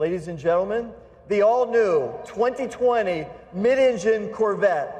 Ladies and gentlemen, the all-new 2020 mid-engine Corvette.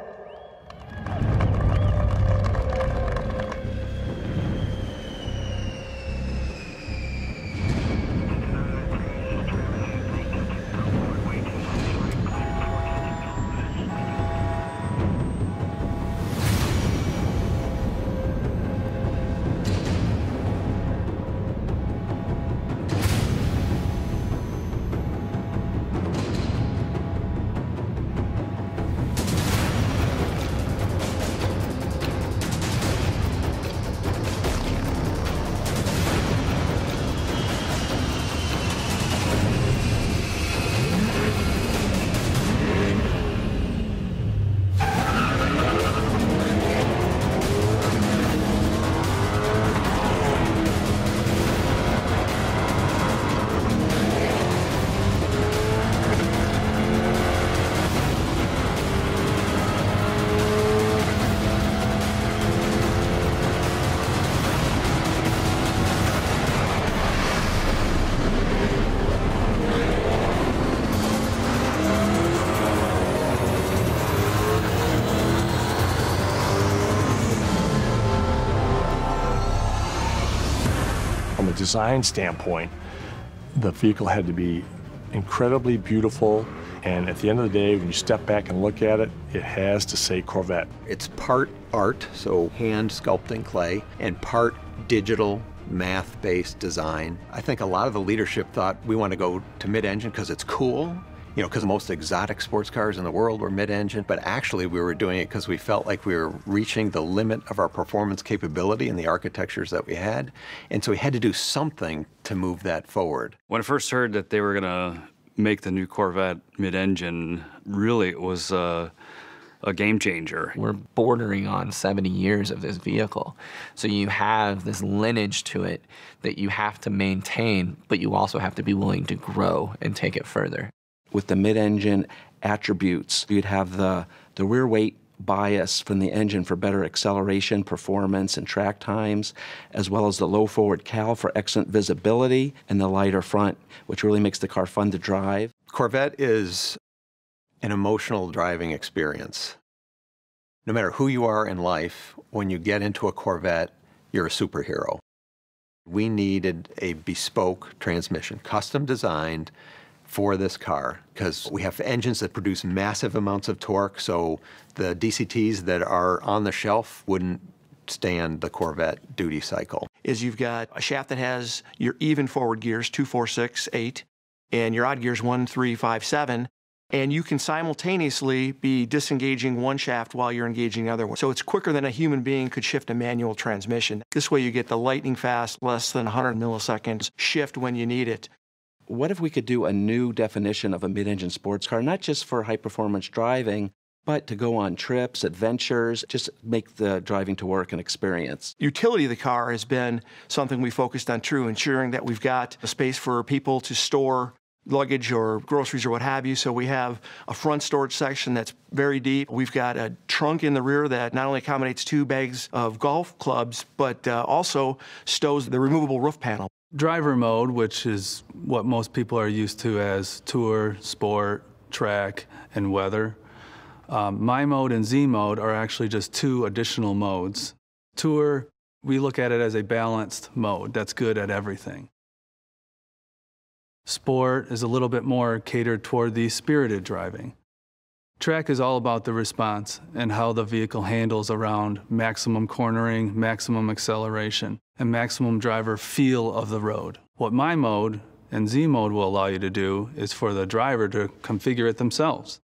Design standpoint, the vehicle had to be incredibly beautiful, and at the end of the day, when you step back and look at it, it has to say Corvette. It's part art, so hand sculpting clay, and part digital math-based design. I think a lot of the leadership thought we want to go to mid-engine because it's cool, you know, because most exotic sports cars in the world were mid-engine, but actually we were doing it because we felt like we were reaching the limit of our performance capability and the architectures that we had, and so we had to do something to move that forward. When I first heard that they were gonna make the new Corvette mid-engine, really it was a game changer. We're bordering on 70 years of this vehicle. So you have this lineage to it that you have to maintain, but you also have to be willing to grow and take it further. With the mid-engine attributes, you'd have the rear weight bias from the engine for better acceleration, performance, and track times, as well as the low forward cal for excellent visibility and the lighter front, which really makes the car fun to drive. Corvette is an emotional driving experience. No matter who you are in life, when you get into a Corvette, you're a superhero. We needed a bespoke transmission, custom designed, for this car, because we have engines that produce massive amounts of torque, so the DCTs that are on the shelf wouldn't stand the Corvette duty cycle. Is you've got a shaft that has your even forward gears, 2, 4, 6, 8, and your odd gears, 1, 3, 5, 7, and you can simultaneously be disengaging one shaft while you're engaging the other one. So it's quicker than a human being could shift a manual transmission. This way you get the lightning fast, less than 100 milliseconds shift when you need it. What if we could do a new definition of a mid-engine sports car, not just for high-performance driving, but to go on trips, adventures, just make the driving to work an experience? Utility of the car has been something we focused on, true, ensuring that we've got a space for people to store luggage or groceries or what have you. So we have a front storage section that's very deep. We've got a trunk in the rear that not only accommodates 2 bags of golf clubs, but also stows the removable roof panel. Driver mode, which is what most people are used to as tour, sport, track, and weather. My mode and Z mode are actually just 2 additional modes. Tour, we look at it as a balanced mode that's good at everything. Sport is a little bit more catered toward the spirited driving. Track is all about the response and how the vehicle handles around maximum cornering, maximum acceleration, and maximum driver feel of the road. What my mode and Z mode will allow you to do is for the driver to configure it themselves.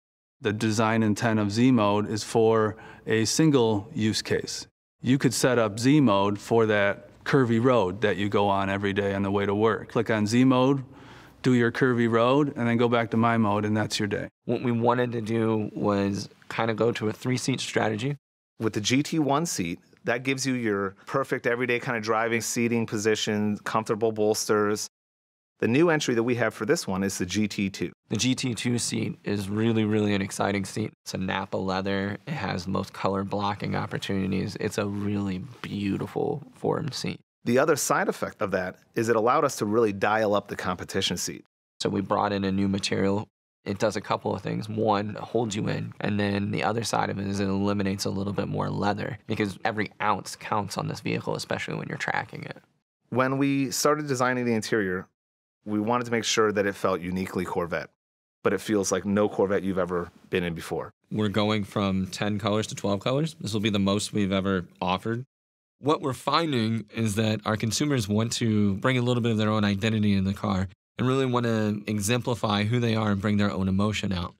The design intent of Z mode is for a single use case. You could set up Z mode for that curvy road that you go on every day on the way to work. Click on Z mode, do your curvy road, and then go back to my mode, and that's your day. What we wanted to do was kind of go to a 3-seat strategy. With the GT1 seat, that gives you your perfect everyday kind of driving seating position, comfortable bolsters. The new entry that we have for this one is the GT2. The GT2 seat is really, really an exciting seat. It's a Napa leather. It has the most color blocking opportunities. It's a really beautiful form seat. The other side effect of that is it allowed us to really dial up the competition seat. So we brought in a new material. It does a couple of things. One, holds you in. And then the other side of it is it eliminates a little bit more leather because every ounce counts on this vehicle, especially when you're tracking it. When we started designing the interior, we wanted to make sure that it felt uniquely Corvette, but it feels like no Corvette you've ever been in before. We're going from 10 colors to 12 colors. This will be the most we've ever offered. What we're finding is that our consumers want to bring a little bit of their own identity in the car and really want to exemplify who they are and bring their own emotion out.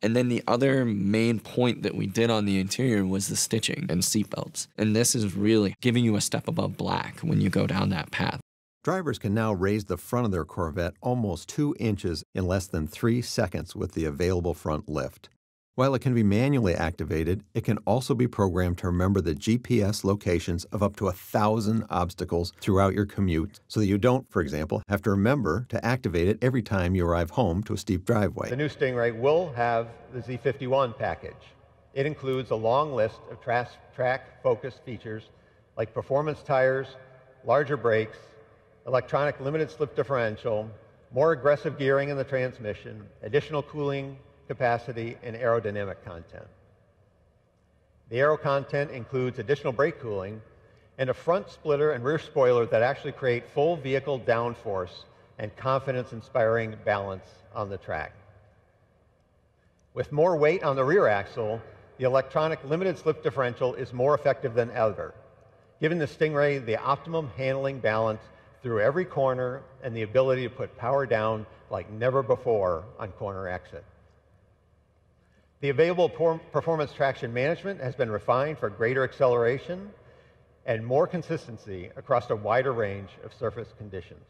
And then the other main point that we did on the interior was the stitching and seatbelts. And this is really giving you a step above black when you go down that path. Drivers can now raise the front of their Corvette almost 2 inches in less than 3 seconds with the available front lift. While it can be manually activated, it can also be programmed to remember the GPS locations of up to 1,000 obstacles throughout your commute so that you don't, for example, have to remember to activate it every time you arrive home to a steep driveway. The new Stingray will have the Z51 package. It includes a long list of track-focused features like performance tires, larger brakes, electronic limited slip differential, more aggressive gearing in the transmission, additional cooling capacity, and aerodynamic content. The aero content includes additional brake cooling and a front splitter and rear spoiler that actually create full vehicle downforce and confidence-inspiring balance on the track. With more weight on the rear axle, the electronic limited slip differential is more effective than ever, giving the Stingray the optimum handling balance through every corner and the ability to put power down like never before on corner exit. The available performance traction management has been refined for greater acceleration and more consistency across a wider range of surface conditions.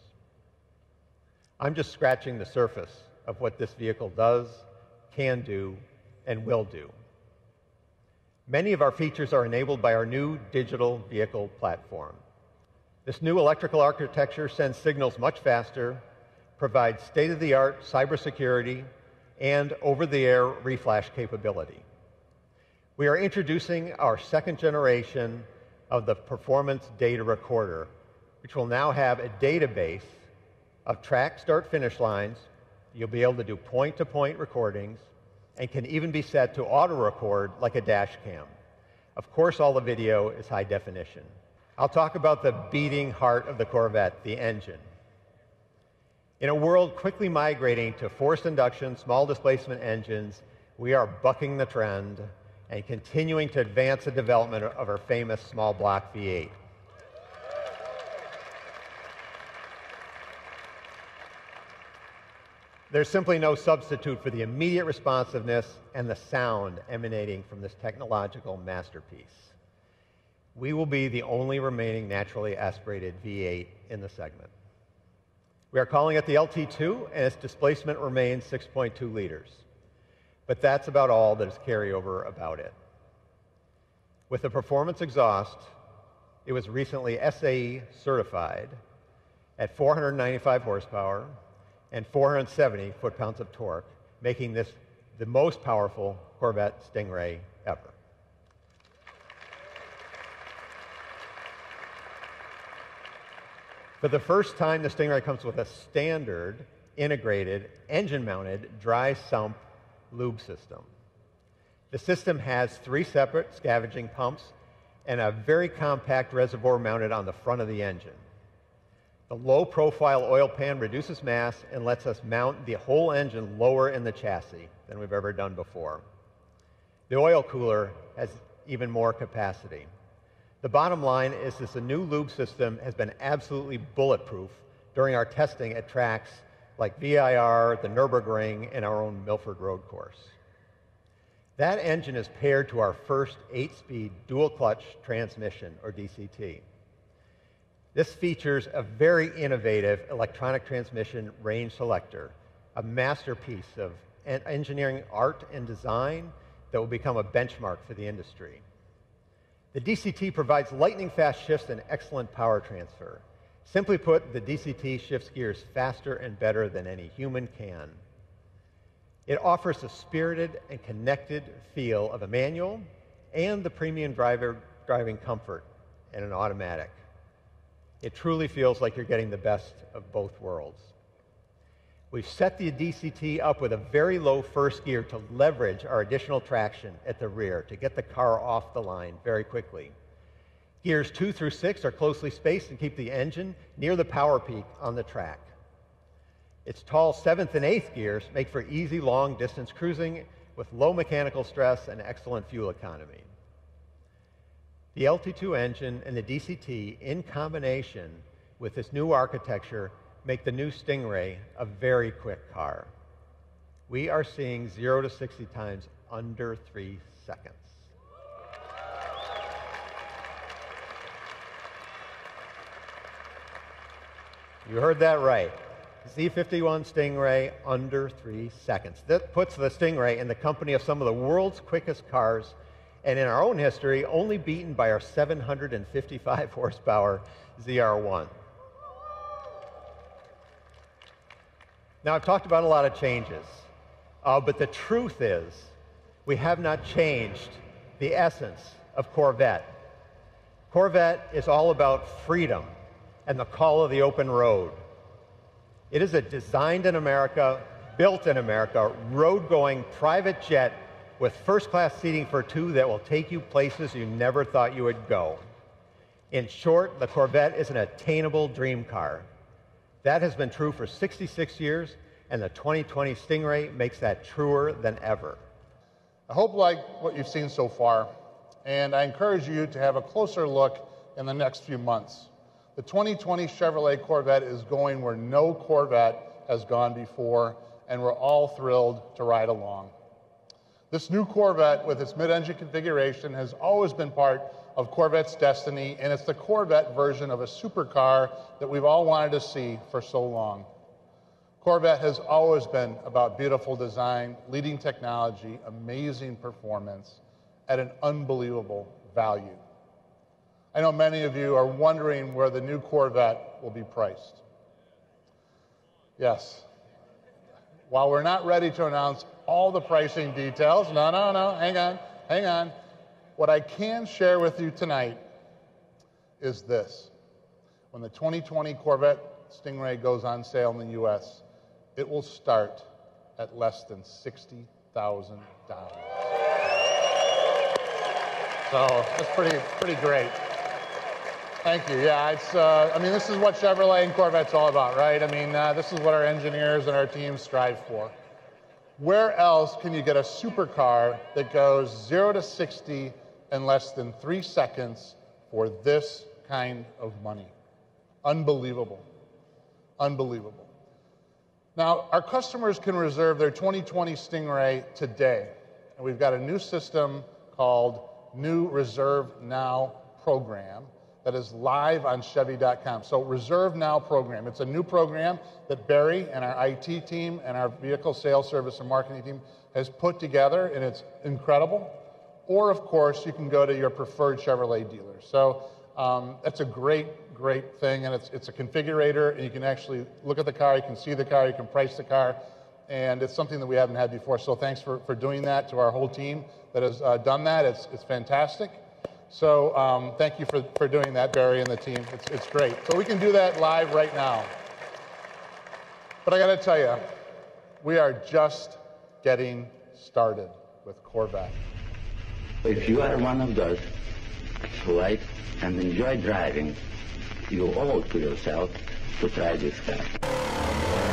I'm just scratching the surface of what this vehicle does, can do, and will do. Many of our features are enabled by our new digital vehicle platform. This new electrical architecture sends signals much faster, provides state-of-the-art cybersecurity, and over-the-air reflash capability. We are introducing our second generation of the Performance Data Recorder, which will now have a database of track start-finish lines. You'll be able to do point-to-point recordings and can even be set to auto-record like a dash cam. Of course, all the video is high definition. I'll talk about the beating heart of the Corvette, the engine. In a world quickly migrating to forced induction, small displacement engines, we are bucking the trend and continuing to advance the development of our famous small block V8. There's simply no substitute for the immediate responsiveness and the sound emanating from this technological masterpiece. We will be the only remaining naturally aspirated V8 in the segment. We are calling it the LT2, and its displacement remains 6.2 liters. But that's about all that is carryover about it. With the performance exhaust, it was recently SAE certified at 495 horsepower and 470 foot-pounds of torque, making this the most powerful Corvette Stingray ever. For the first time, the Stingray comes with a standard, integrated, engine-mounted, dry sump lube system. The system has 3 separate scavenging pumps and a very compact reservoir mounted on the front of the engine. The low-profile oil pan reduces mass and lets us mount the whole engine lower in the chassis than we've ever done before. The oil cooler has even more capacity. The bottom line is this: the new lube system has been absolutely bulletproof during our testing at tracks like VIR, the Nürburgring, and our own Milford road course. That engine is paired to our first 8-speed dual-clutch transmission, or DCT. This features a very innovative electronic transmission range selector, a masterpiece of engineering art and design that will become a benchmark for the industry. The DCT provides lightning-fast shifts and excellent power transfer. Simply put, the DCT shifts gears faster and better than any human can. It offers a spirited and connected feel of a manual and the premium driving comfort in an automatic. It truly feels like you're getting the best of both worlds. We've set the DCT up with a very low first gear to leverage our additional traction at the rear to get the car off the line very quickly. Gears 2 through 6 are closely spaced and keep the engine near the power peak on the track. Its tall 7th and 8th gears make for easy long distance cruising with low mechanical stress and excellent fuel economy. The LT2 engine and the DCT in combination with this new architecture make the new Stingray a very quick car. We are seeing 0 to 60 times under 3 seconds. You heard that right. Z51 Stingray under 3 seconds. That puts the Stingray in the company of some of the world's quickest cars, and in our own history, only beaten by our 755 horsepower ZR1. Now, I've talked about a lot of changes, but the truth is we have not changed the essence of Corvette. Corvette is all about freedom and the call of the open road. It is a designed in America, built in America, road-going private jet with first-class seating for two that will take you places you never thought you would go. In short, the Corvette is an attainable dream car. That has been true for 66 years, and the 2020 Stingray makes that truer than ever. I hope you like what you've seen so far, and I encourage you to have a closer look in the next few months. The 2020 Chevrolet Corvette is going where no Corvette has gone before, and we're all thrilled to ride along. This new Corvette, with its mid-engine configuration, has always been part of Corvette's destiny, and it's the Corvette version of a supercar that we've all wanted to see for so long. Corvette has always been about beautiful design, leading technology, amazing performance, at an unbelievable value. I know many of you are wondering where the new Corvette will be priced. Yes. While we're not ready to announce all the pricing details, no, hang on. What I can share with you tonight is this. When the 2020 Corvette Stingray goes on sale in the U.S., it will start at less than $60,000. So that's pretty great. Thank you. Yeah, it's, I mean, this is what Chevrolet and Corvette's all about, right? I mean, this is what our engineers and our teams strive for. Where else can you get a supercar that goes 0 to 60 in less than 3 seconds for this kind of money? Unbelievable. Unbelievable. Now, our customers can reserve their 2020 Stingray today. And we've got a new system called New Reserve Now program that is live on Chevy.com. So Reserve Now program. It's a new program that Barry and our IT team and our vehicle sales service and marketing team has put together, and it's incredible. Or, of course, you can go to your preferred Chevrolet dealer. So that's a great thing, and it's a configurator, and you can actually look at the car, you can see the car, you can price the car, and it's something that we haven't had before. So thanks for doing that to our whole team that has done that. It's fantastic. So thank you for doing that, Barry and the team. It's great. So we can do that live right now. But I got to tell you, we are just getting started with Corvette. If you are one of those who like and enjoy driving, you owe to yourself to try this car.